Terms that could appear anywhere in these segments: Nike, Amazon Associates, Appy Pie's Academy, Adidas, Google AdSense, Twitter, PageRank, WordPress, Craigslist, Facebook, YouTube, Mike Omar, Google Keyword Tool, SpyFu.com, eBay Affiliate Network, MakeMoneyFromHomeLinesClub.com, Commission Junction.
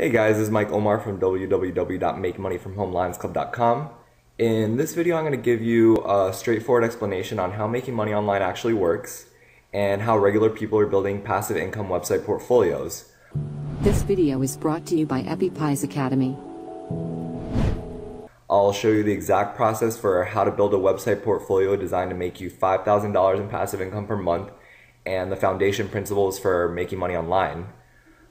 Hey guys, this is Mike Omar from www.MakeMoneyFromHomeLinesClub.com. In this video, I'm going to give you a straightforward explanation on how making money online actually works and how regular people are building passive income website portfolios. This video is brought to you by Appy Pie's Academy. I'll show you the exact process for how to build a website portfolio designed to make you $5,000 in passive income per month and the foundation principles for making money online.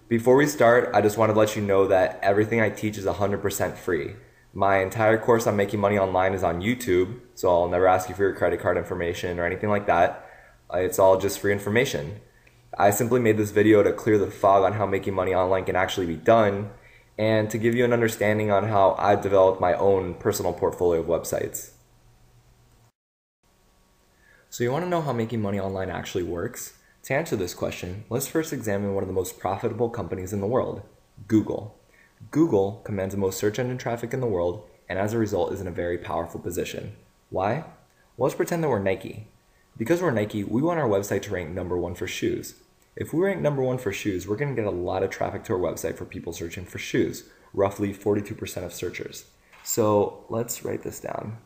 Before we start, I just want to let you know that everything I teach is 100% free. My entire course on making money online is on YouTube, so I'll never ask you for your credit card information or anything like that. It's all just free information. I simply made this video to clear the fog on how making money online can actually be done and to give you an understanding on how I've developed my own personal portfolio of websites. So you want to know how making money online actually works? To answer this question, let's first examine one of the most profitable companies in the world, Google. Google commands the most search engine traffic in the world and as a result is in a very powerful position. Why? Well, let's pretend that we're Nike. Because we're Nike, we want our website to rank #1 for shoes. If we rank #1 for shoes, we're going to get a lot of traffic to our website for people searching for shoes, roughly 42% of searchers. So let's write this down.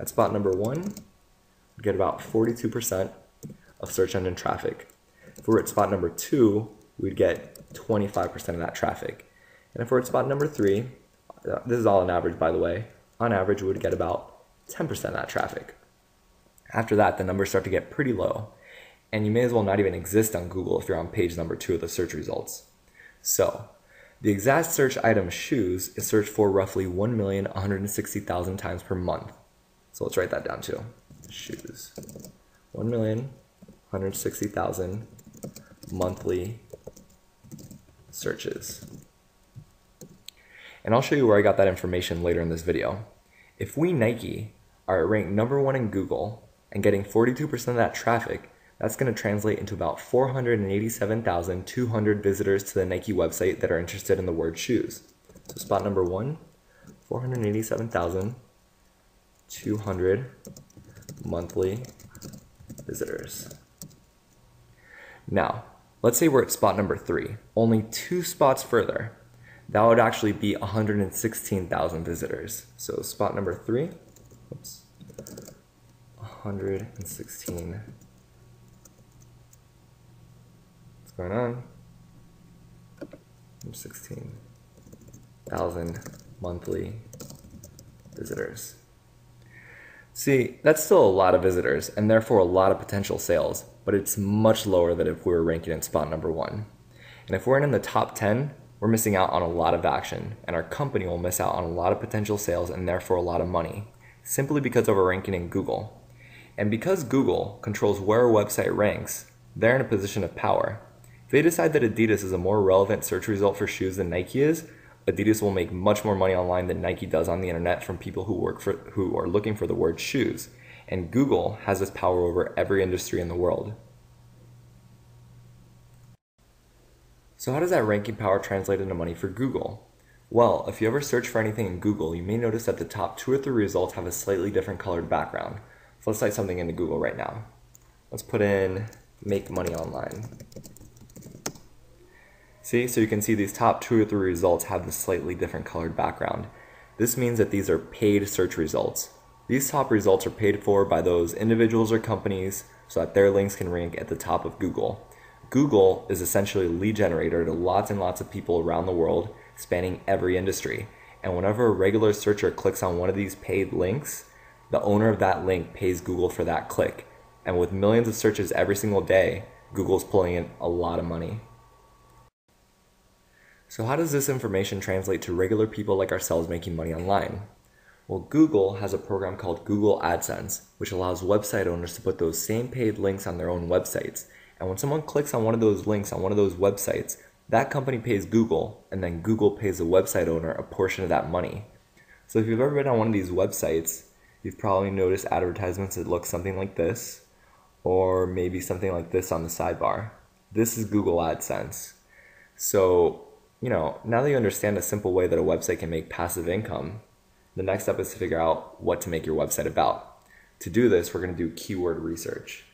At spot #1, we get about 42% of search engine traffic. If we were at spot #2, we'd get 25% of that traffic. And if we're at spot #3, this is all on average by the way, on average we would get about 10% of that traffic. After that, the numbers start to get pretty low, and you may as well not even exist on Google if you're on page #2 of the search results. So, the exact search item shoes is searched for roughly 1,160,000 times per month. So let's write that down too. Shoes. 1,160,000 monthly searches. And I'll show you where I got that information later in this video. If we, Nike, are ranked #1 in Google and getting 42% of that traffic, that's going to translate into about 487,200 visitors to the Nike website that are interested in the word shoes. So spot #1, 487,200 monthly visitors. Now, let's say we're at spot #3, only 2 spots further. That would actually be 116,000 visitors. So spot #3, 116. What's going on? 16,000 monthly visitors. See, that's still a lot of visitors and therefore a lot of potential sales, but it's much lower than if we were ranking in spot #1. And if we're in the top 10, we're missing out on a lot of action, and our company will miss out on a lot of potential sales and therefore a lot of money, simply because of our ranking in Google. And because Google controls where a website ranks, they're in a position of power. If they decide that Adidas is a more relevant search result for shoes than Nike is, Adidas will make much more money online than Nike does on the internet from people who are looking for the word shoes. And Google has this power over every industry in the world. So how does that ranking power translate into money for Google? Well, if you ever search for anything in Google, you may notice that the top 2 or 3 results have a slightly different colored background. So let's type something into Google right now. Let's put in make money online. See, so you can see these top 2 or 3 results have the slightly different colored background. This means that these are paid search results. These top results are paid for by those individuals or companies so that their links can rank at the top of Google. Google is essentially a lead generator to lots and lots of people around the world, spanning every industry. And whenever a regular searcher clicks on one of these paid links, the owner of that link pays Google for that click. And with millions of searches every single day, Google's pulling in a lot of money. So how does this information translate to regular people like ourselves making money online? Well, Google has a program called Google AdSense, which allows website owners to put those same paid links on their own websites. And when someone clicks on one of those links on one of those websites, that company pays Google, and then Google pays the website owner a portion of that money. So if you've ever been on one of these websites, you've probably noticed advertisements that look something like this, or maybe something like this on the sidebar. This is Google AdSense. So, you know, now that you understand a simple way that a website can make passive income, the next step is to figure out what to make your website about. To do this, we're going to do keyword research.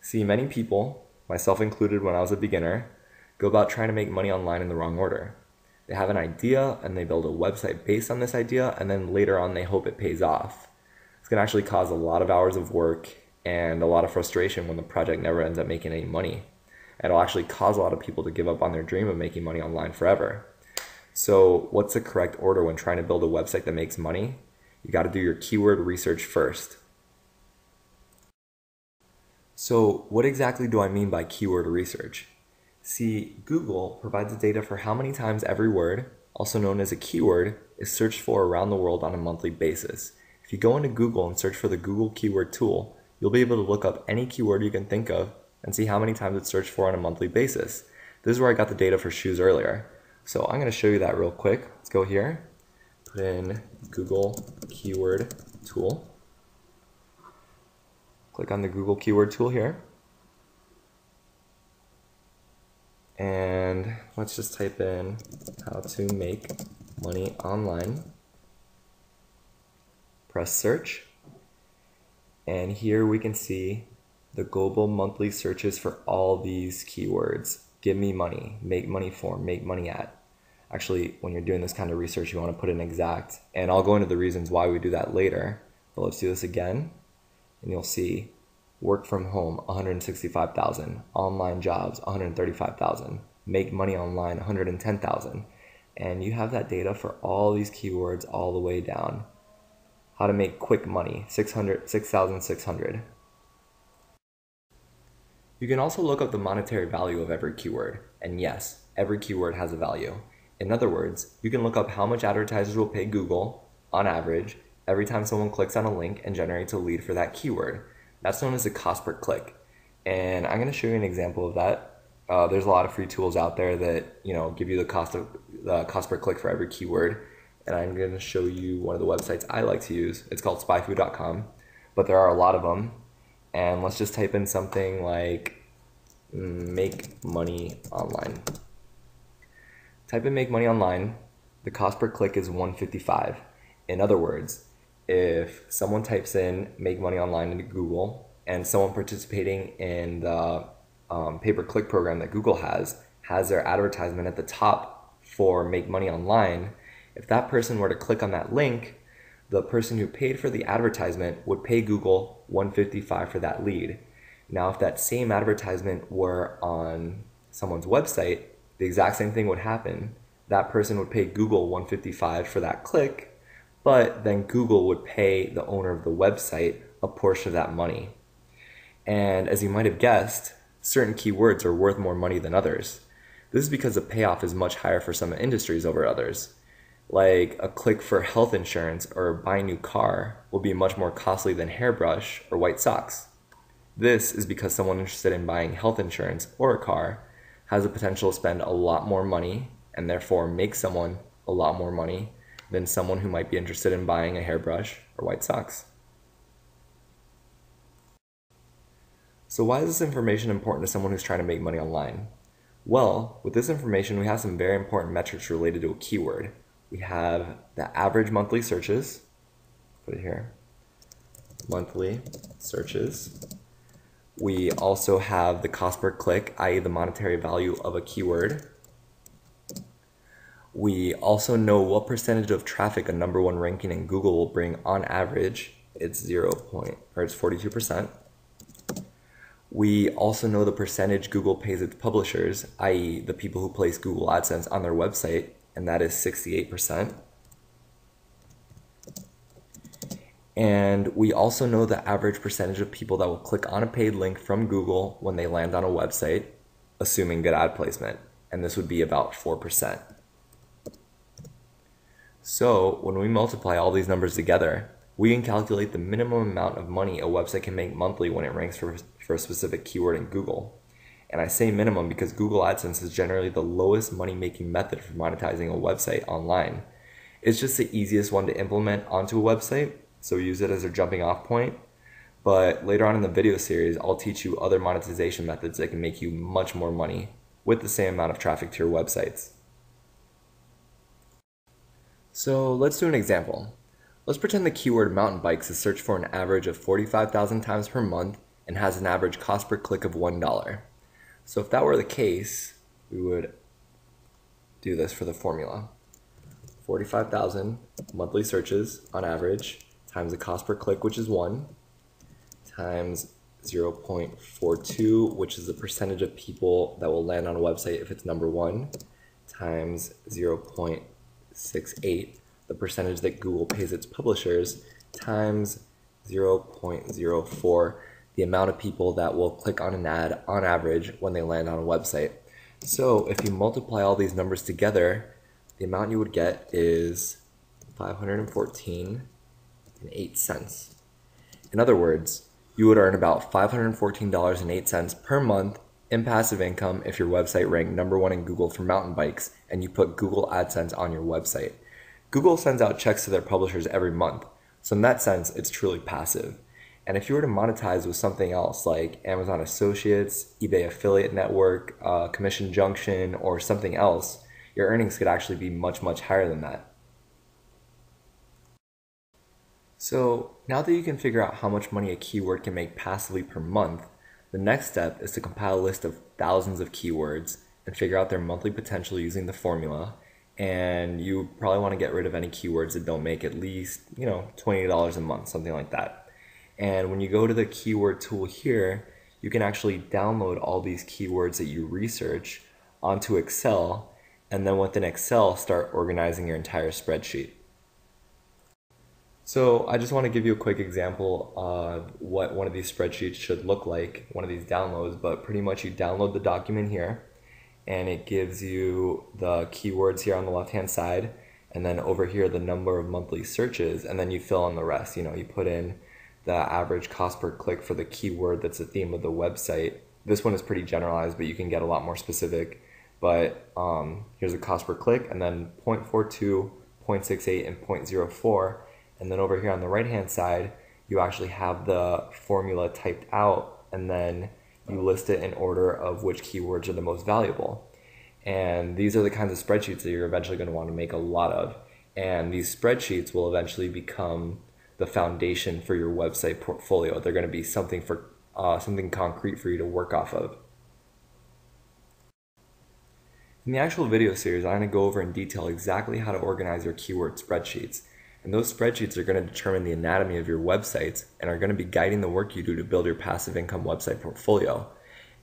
See, many people, myself included when I was a beginner, go about trying to make money online in the wrong order. They have an idea and they build a website based on this idea, and then later on they hope it pays off. It's going to actually cause a lot of hours of work and a lot of frustration when the project never ends up making any money. It'll actually cause a lot of people to give up on their dream of making money online forever. So what's the correct order when trying to build a website that makes money? You got to do your keyword research first. So what exactly do I mean by keyword research? See, Google provides the data for how many times every word, also known as a keyword, is searched for around the world on a monthly basis. If you go into Google and search for the Google Keyword Tool, you'll be able to look up any keyword you can think of and see how many times it's searched for on a monthly basis. This is where I got the data for shoes earlier. So I'm going to show you that real quick. Let's go here, put in Google Keyword Tool. Click on the Google Keyword Tool here. And let's just type in how to make money online. Press search. And here we can see the global monthly searches for all these keywords. Give me money, make money for, make money at. Actually, when you're doing this kind of research, you want to put in exact. And I'll go into the reasons why we do that later. But let's do this again. And you'll see work from home, 165,000. Online jobs, 135,000. Make money online, 110,000. And you have that data for all these keywords all the way down. How to make quick money, 6,600. You can also look up the monetary value of every keyword. And yes, every keyword has a value. In other words, you can look up how much advertisers will pay Google, on average, every time someone clicks on a link and generates a lead for that keyword. That's known as the cost per click. And I'm going to show you an example of that. There's a lot of free tools out there that, you know, give you the cost per click for every keyword. And I'm going to show you one of the websites I like to use. It's called SpyFu.com, but there are a lot of them. And let's just type in something like make money online. Type in make money online. The cost per click is $155. In other words, if someone types in make money online into Google and someone participating in the pay-per-click program that Google has their advertisement at the top for make money online, if that person were to click on that link, the person who paid for the advertisement would pay Google $155 for that lead. Now, if that same advertisement were on someone's website, the exact same thing would happen. That person would pay Google $155 for that click, but then Google would pay the owner of the website a portion of that money. And as you might have guessed, certain keywords are worth more money than others. This is because the payoff is much higher for some industries over others. Like a click for health insurance or buy a new car will be much more costly than hairbrush or white socks. This is because someone interested in buying health insurance or a car has the potential to spend a lot more money and therefore make someone a lot more money than someone who might be interested in buying a hairbrush or white socks. So why is this information important to someone who's trying to make money online? Well, with this information, we have some very important metrics related to a keyword. We have the average monthly searches, put it here, monthly searches. We also have the cost per click, i.e. the monetary value of a keyword. We also know what percentage of traffic a number one ranking in Google will bring on average. It's 42%. We also know the percentage Google pays its publishers, i.e. the people who place Google AdSense on their website, and that is 68%. And we also know the average percentage of people that will click on a paid link from Google when they land on a website, assuming good ad placement, and this would be about 4%. So when we multiply all these numbers together, we can calculate the minimum amount of money a website can make monthly when it ranks for a specific keyword in Google. And I say minimum because Google AdSense is generally the lowest money-making method for monetizing a website online. It's just the easiest one to implement onto a website, so we use it as a jumping off point. But later on in the video series, I'll teach you other monetization methods that can make you much more money with the same amount of traffic to your websites. So let's do an example. Let's pretend the keyword mountain bikes is searched for an average of 45,000 times per month and has an average cost per click of $1. So if that were the case, we would do this for the formula. 45,000 monthly searches on average times the cost per click, which is 1, times 0.42, which is the percentage of people that will land on a website if it's number 1, times 0.68, the percentage that Google pays its publishers, times 0.04, the amount of people that will click on an ad on average when they land on a website. So if you multiply all these numbers together, the amount you would get is $514.08. In other words, you would earn about $514.08 per month in passive income if your website ranked number 1 in Google for mountain bikes and you put Google AdSense on your website. Google sends out checks to their publishers every month, so in that sense, it's truly passive. And if you were to monetize with something else like Amazon Associates, eBay Affiliate Network, Commission Junction, or something else, your earnings could actually be much, much higher than that. So now that you can figure out how much money a keyword can make passively per month, the next step is to compile a list of thousands of keywords and figure out their monthly potential using the formula. And you probably want to get rid of any keywords that don't make at least, you know, $20 a month, something like that. And when you go to the keyword tool here, you can actually download all these keywords that you research onto Excel, and then within Excel, start organizing your entire spreadsheet. So I just want to give you a quick example of what one of these spreadsheets should look like, one of these downloads, but pretty much you download the document here, and it gives you the keywords here on the left-hand side, and then over here, the number of monthly searches, and then you fill in the rest. You know, you put in the average cost per click for the keyword that's the theme of the website. This one is pretty generalized, but you can get a lot more specific. But here's the cost per click, and then 0.42, 0.68, and 0.04. And then over here on the right-hand side, you actually have the formula typed out, and then you list it in order of which keywords are the most valuable. And these are the kinds of spreadsheets that you're eventually going to want to make a lot of. And these spreadsheets will eventually become the foundation for your website portfolio. They're going to be something for something concrete for you to work off of. In the actual video series, I'm going to go over in detail exactly how to organize your keyword spreadsheets. And those spreadsheets are going to determine the anatomy of your websites and are going to be guiding the work you do to build your passive income website portfolio.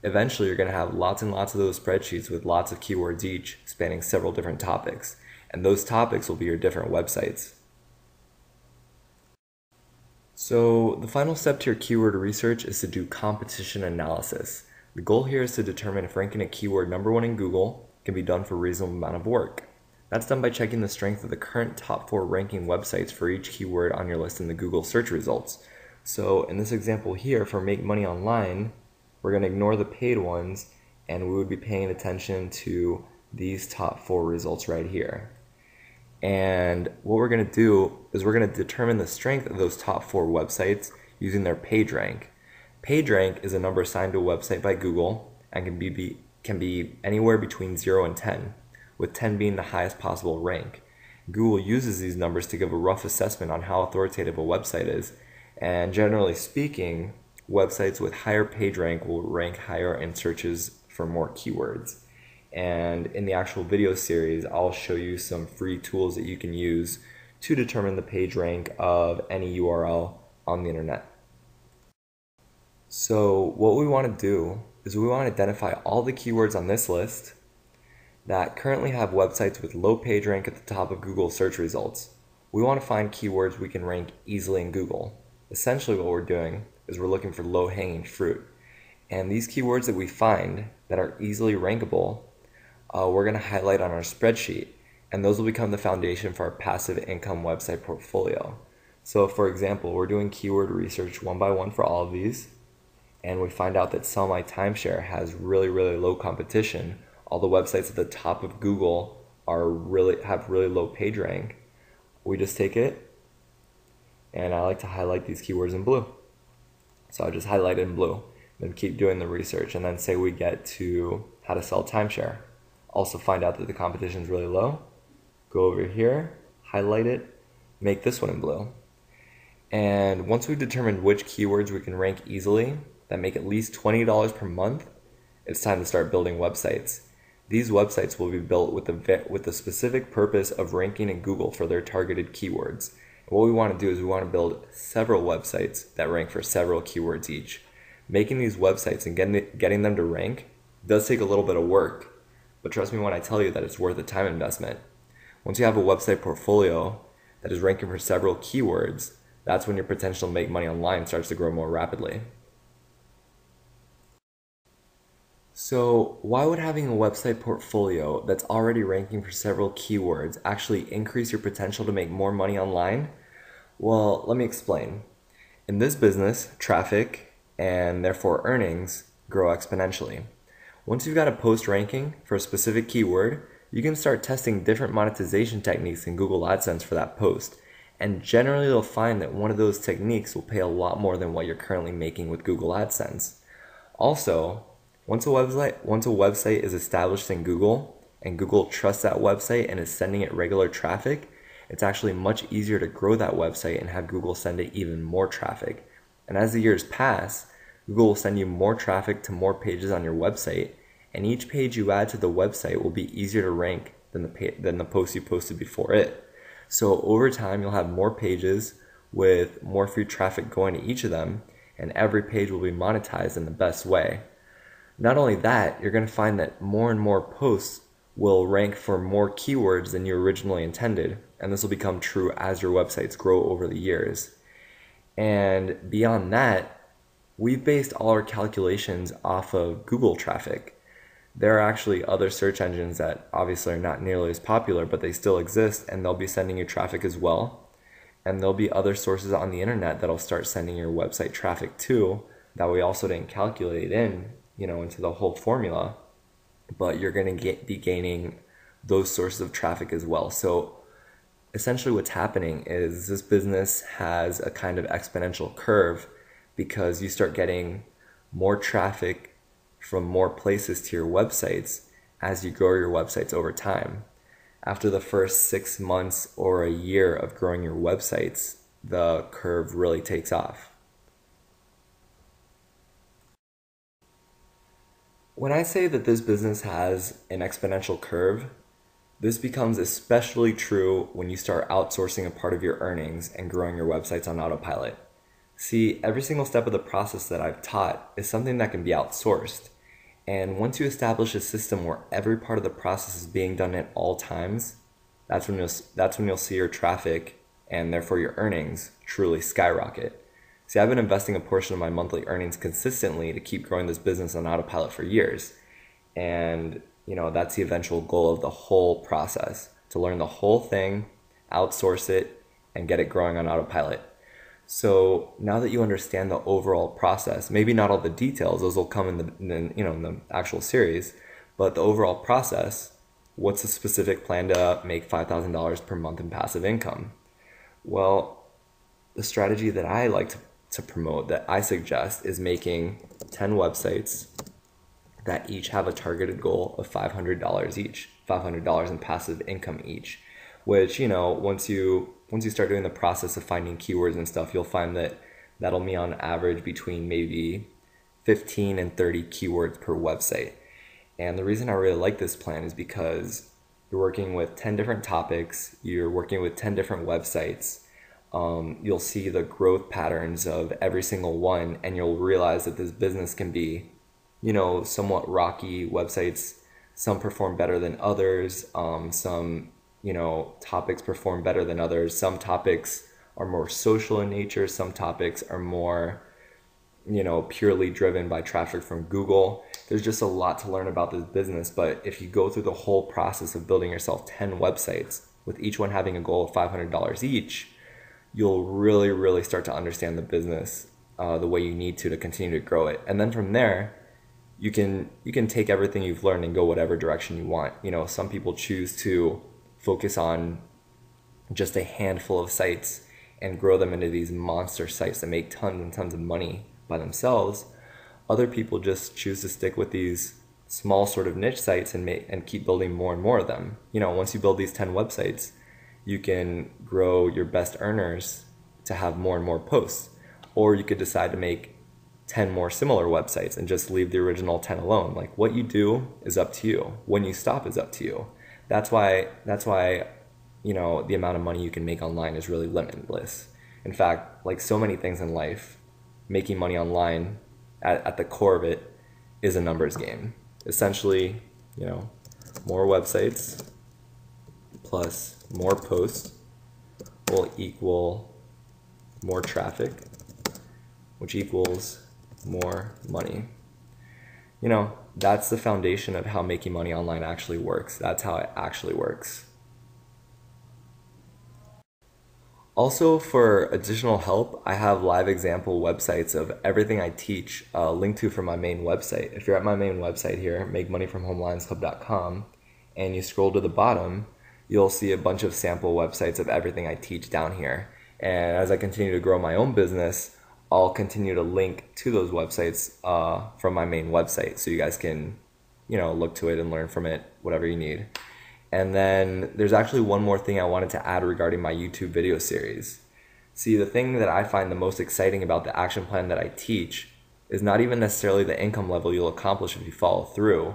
Eventually, you're going to have lots and lots of those spreadsheets with lots of keywords each, spanning several different topics. And those topics will be your different websites. So the final step to your keyword research is to do competition analysis. The goal here is to determine if ranking a keyword number 1 in Google can be done for a reasonable amount of work. That's done by checking the strength of the current top 4 ranking websites for each keyword on your list in the Google search results. So in this example here for Make Money Online, we're going to ignore the paid ones and we would be paying attention to these top 4 results right here. And what we're going to do is we're going to determine the strength of those top 4 websites using their PageRank. PageRank is a number assigned to a website by Google and can be anywhere between 0 and 10, with 10 being the highest possible rank. Google uses these numbers to give a rough assessment on how authoritative a website is, and generally speaking, websites with higher PageRank will rank higher in searches for more keywords. And in the actual video series, I'll show you some free tools that you can use to determine the page rank of any URL on the internet. So what we want to do is we want to identify all the keywords on this list that currently have websites with low page rank at the top of Google search results. We want to find keywords we can rank easily in Google. Essentially what we're doing is we're looking for low-hanging fruit. And these keywords that we find that are easily rankable, we're going to highlight on our spreadsheet, and those will become the foundation for our passive income website portfolio. So for example, we're doing keyword research one by one for all of these, and we find out that Sell My Timeshare has really, really low competition. All the websites at the top of Google are have really low page rank. We just take it, and I like to highlight these keywords in blue. So I just highlight it in blue, then keep doing the research, and then say we get to how to sell timeshare. Also find out that the competition is really low. Go over here, highlight it, make this one in blue. And once we've determined which keywords we can rank easily that make at least $20 per month, it's time to start building websites. These websites will be built with the specific purpose of ranking in Google for their targeted keywords. And what we want to do is we want to build several websites that rank for several keywords each. Making these websites and getting them to rank does take a little bit of work, but trust me when I tell you that it's worth the time investment. Once you have a website portfolio that is ranking for several keywords, that's when your potential to make money online starts to grow more rapidly. So why would having a website portfolio that's already ranking for several keywords actually increase your potential to make more money online? Well, let me explain. In this business, traffic and therefore earnings grow exponentially. Once you've got a post ranking for a specific keyword, you can start testing different monetization techniques in Google AdSense for that post. And generally you'll find that one of those techniques will pay a lot more than what you're currently making with Google AdSense. Also, once a website is established in Google and Google trusts that website and is sending it regular traffic, it's actually much easier to grow that website and have Google send it even more traffic. And as the years pass, Google will send you more traffic to more pages on your website, and each page you add to the website will be easier to rank than the post you posted before it. So over time, you'll have more pages with more free traffic going to each of them, and every page will be monetized in the best way. Not only that, you're going to find that more and more posts will rank for more keywords than you originally intended, and this will become true as your websites grow over the years. And beyond that, we've based all our calculations off of Google traffic. There are actually other search engines that obviously are not nearly as popular, but they still exist, and they'll be sending you traffic as well. And there'll be other sources on the internet that'll start sending your website traffic too, that we also didn't calculate into the whole formula, but you're going to be gaining those sources of traffic as well. So essentially what's happening is this business has a kind of exponential curve, because you start getting more traffic from more places to your websites as you grow your websites over time. After the first 6 months or a year of growing your websites, the curve really takes off. When I say that this business has an exponential curve, this becomes especially true when you start outsourcing a part of your earnings and growing your websites on autopilot. See, every single step of the process that I've taught is something that can be outsourced. And once you establish a system where every part of the process is being done at all times, that's when you'll see your traffic and therefore your earnings truly skyrocket. See, I've been investing a portion of my monthly earnings consistently to keep growing this business on autopilot for years. And, that's the eventual goal of the whole process, to learn the whole thing, outsource it, and get it growing on autopilot. So now that you understand the overall process, maybe not all the details, those will come in the actual series, but the overall process, what's the specific plan to make $5,000 per month in passive income? Well, the strategy that I like to promote, that I suggest, is making 10 websites that each have a targeted goal of $500 each, $500 in passive income each, which, once you start doing the process of finding keywords and stuff, you'll find that that'll be on average between maybe 15 and 30 keywords per website. And the reason I really like this plan is because you're working with 10 different topics, you're working with 10 different websites. You'll see the growth patterns of every single one, and you'll realize that this business can be, somewhat rocky websites. Some perform better than others. Some topics perform better than others. Some topics are more social in nature. Some topics are more, purely driven by traffic from Google. There's just a lot to learn about this business. But if you go through the whole process of building yourself 10 websites, with each one having a goal of $500 each, you'll really, really start to understand the business the way you need to continue to grow it. And then from there, you can take everything you've learned and go whatever direction you want. Some people choose to focus on just a handful of sites and grow them into these monster sites that make tons and tons of money by themselves. Other people just choose to stick with these small sort of niche sites and keep building more and more of them. Once you build these 10 websites, you can grow your best earners to have more and more posts, or you could decide to make 10 more similar websites and just leave the original 10 alone. Like, what you do is up to you. When you stop is up to you. That's why, you know, the amount of money you can make online is really limitless. In fact, like so many things in life, making money online at the core of it is a numbers game. Essentially, you know, more websites plus more posts will equal more traffic, which equals more money. You know, that's the foundation of how making money online actually works. That's how it actually works. Also, for additional help, I have live example websites of everything I teach linked to from my main website. If you're at my main website here, MakeMoneyFromHomeLinesClub.com, and you scroll to the bottom, you'll see a bunch of sample websites of everything I teach down here. And as I continue to grow my own business, I'll continue to link to those websites from my main website, so you guys can, you know, look to it and learn from it, whatever you need. And then there's actually one more thing I wanted to add regarding my YouTube video series. See, the thing that I find the most exciting about the action plan that I teach is not even necessarily the income level you'll accomplish if you follow through,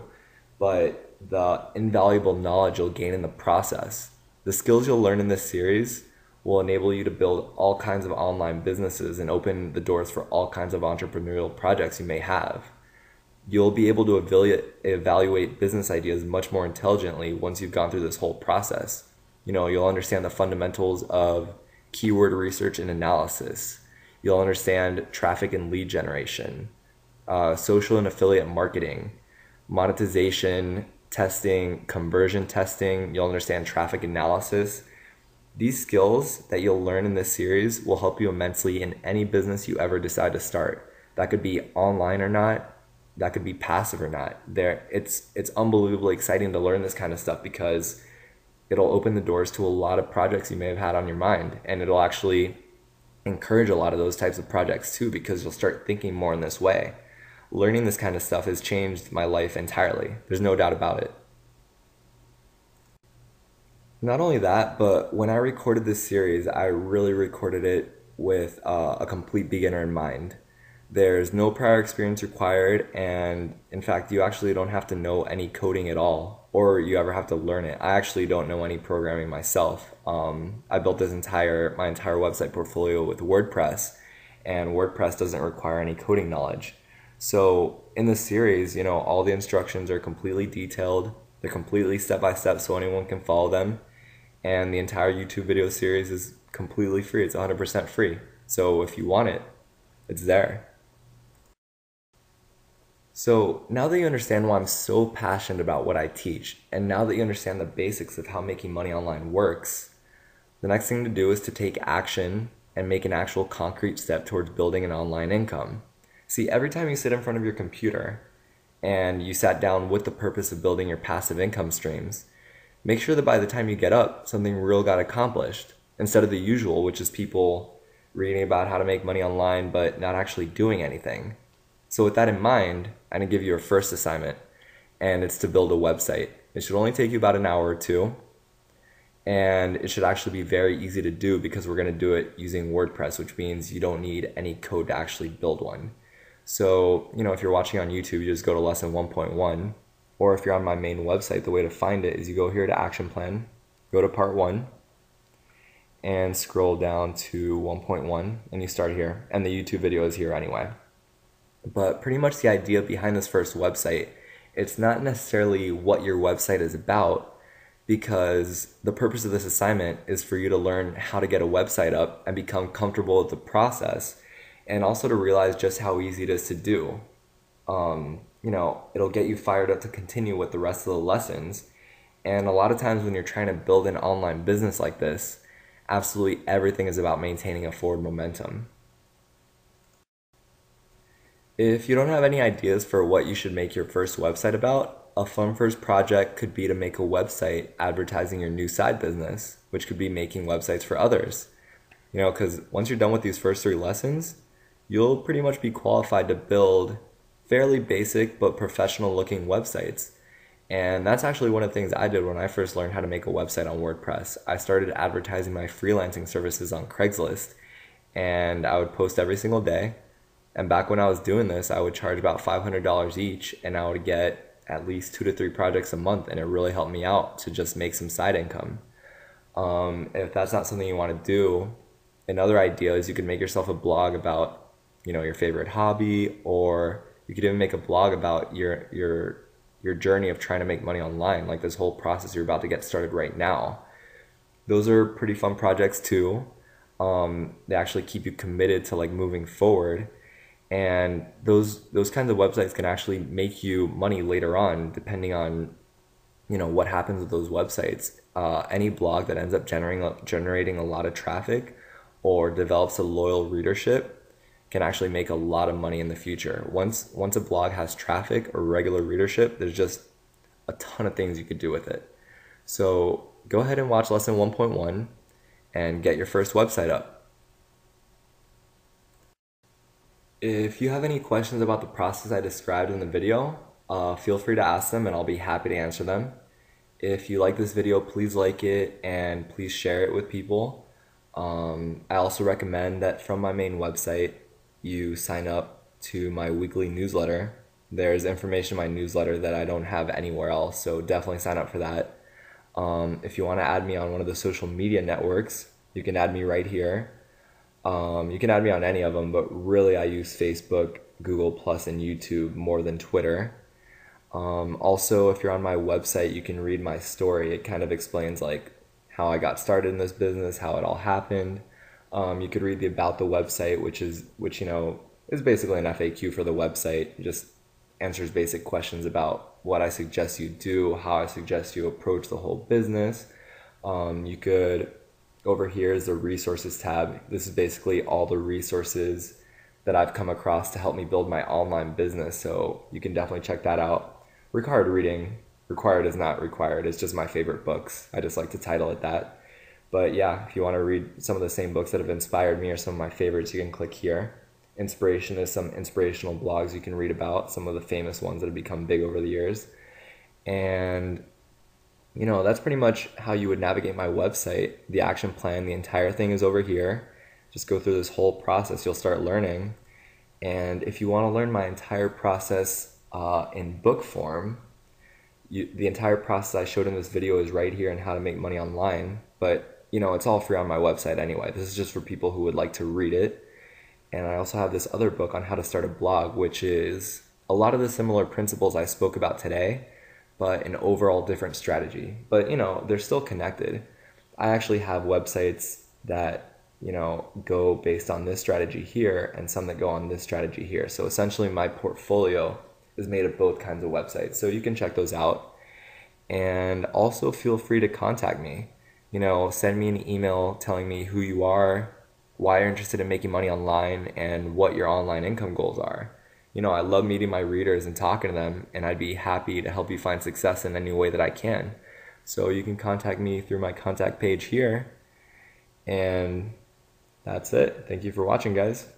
but the invaluable knowledge you'll gain in the process. The skills you'll learn in this series will enable you to build all kinds of online businesses and open the doors for all kinds of entrepreneurial projects you may have. You'll be able to evaluate business ideas much more intelligently once you've gone through this whole process. You know, you'll understand the fundamentals of keyword research and analysis. You'll understand traffic and lead generation, social and affiliate marketing, monetization testing, conversion testing. You'll understand traffic analysis. These skills that you'll learn in this series will help you immensely in any business you ever decide to start. That could be online or not. That could be passive or not. It's unbelievably exciting to learn this kind of stuff because it'll open the doors to a lot of projects you may have had on your mind, and it'll actually encourage a lot of those types of projects too, because you'll start thinking more in this way. Learning this kind of stuff has changed my life entirely. There's no doubt about it. Not only that, but when I recorded this series, I really recorded it with a complete beginner in mind. There's no prior experience required, and in fact, you actually don't have to know any coding at all, or you ever have to learn it. I actually don't know any programming myself. I built this my entire website portfolio with WordPress, and WordPress doesn't require any coding knowledge. So in this series, you know, all the instructions are completely detailed. They're completely step-by-step, so anyone can follow them. And the entire YouTube video series is completely free. It's 100% free. So if you want it, it's there. So now that you understand why I'm so passionate about what I teach, and now that you understand the basics of how making money online works, the next thing to do is to take action and make an actual concrete step towards building an online income. See, every time you sit in front of your computer and you sat down with the purpose of building your passive income streams, make sure that by the time you get up, something real got accomplished, instead of the usual, which is people reading about how to make money online but not actually doing anything. So with that in mind, I'm going to give you a first assignment, and it's to build a website. It should only take you about an hour or two, and it should actually be very easy to do because we're going to do it using WordPress, which means you don't need any code to actually build one. So, you know, if you're watching on YouTube, you just go to lesson 1.1, or if you're on my main website, the way to find it is you go here to action plan, go to part 1, and scroll down to 1.1, and you start here, and the YouTube video is here anyway. But pretty much the idea behind this first website, it's not necessarily what your website is about, because the purpose of this assignment is for you to learn how to get a website up and become comfortable with the process, and also to realize just how easy it is to do. You know, it'll get you fired up to continue with the rest of the lessons. And a lot of times when you're trying to build an online business like this, absolutely everything is about maintaining a forward momentum. If you don't have any ideas for what you should make your first website about, a fun first project could be to make a website advertising your new side business, which could be making websites for others. You know, because once you're done with these first 3 lessons, you'll pretty much be qualified to build fairly basic but professional looking websites. And that's actually one of the things I did when I first learned how to make a website on WordPress. I started advertising my freelancing services on Craigslist, and I would post every single day, And back when I was doing this, I would charge about $500 each, and I would get at least 2 to 3 projects a month, and it really helped me out to just make some side income. And if that's not something you want to do, another idea is you could make yourself a blog about, you know, your favorite hobby, or you could even make a blog about your journey of trying to make money online, like this whole process you're about to get started right now. Those are pretty fun projects too. They actually keep you committed to like moving forward, and those kinds of websites can actually make you money later on, depending on, you know, what happens with those websites. Any blog that ends up generating a lot of traffic or develops a loyal readership can actually make a lot of money in the future. Once a blog has traffic or regular readership, there's just a ton of things you could do with it. So go ahead and watch lesson 1.1 and get your first website up. If you have any questions about the process I described in the video, feel free to ask them and I'll be happy to answer them. If you like this video, please like it and please share it with people. I also recommend that from my main website, you sign up to my weekly newsletter. There's information in my newsletter that I don't have anywhere else, so definitely sign up for that. If you want to add me on one of the social media networks, you can add me right here. You can add me on any of them, but really I use Facebook, Google+, and YouTube more than Twitter. Also, if you're on my website, you can read my story. It kind of explains like how I got started in this business, how it all happened. You could read the about the website, which you know is basically an FAQ for the website. It just answers basic questions about what I suggest you do, how I suggest you approach the whole business. You could, over here is the resources tab. This is basically all the resources that I've come across to help me build my online business. So you can definitely check that out. Required reading. Required is not required. It's just my favorite books. I just like to title it that. But yeah, if you want to read some of the same books that have inspired me or some of my favorites, you can click here. Inspiration is some inspirational blogs you can read about, some of the famous ones that have become big over the years. And, you know, that's pretty much how you would navigate my website. The action plan, the entire thing is over here. Just go through this whole process. You'll start learning. And if you want to learn my entire process in book form, the entire process I showed in this video is right here in How to Make Money Online. But, you know, it's all free on my website anyway. This is just for people who would like to read it. And I also have this other book on how to start a blog, which is a lot of the similar principles I spoke about today, but an overall different strategy. But, you know, they're still connected. I actually have websites that, you know, go based on this strategy here and some that go on this strategy here. So essentially my portfolio is made of both kinds of websites. So you can check those out. And also feel free to contact me. You know, send me an email telling me who you are, why you're interested in making money online, and what your online income goals are. You know, I love meeting my readers and talking to them, and I'd be happy to help you find success in any way that I can. So you can contact me through my contact page here. And that's it. Thank you for watching, guys.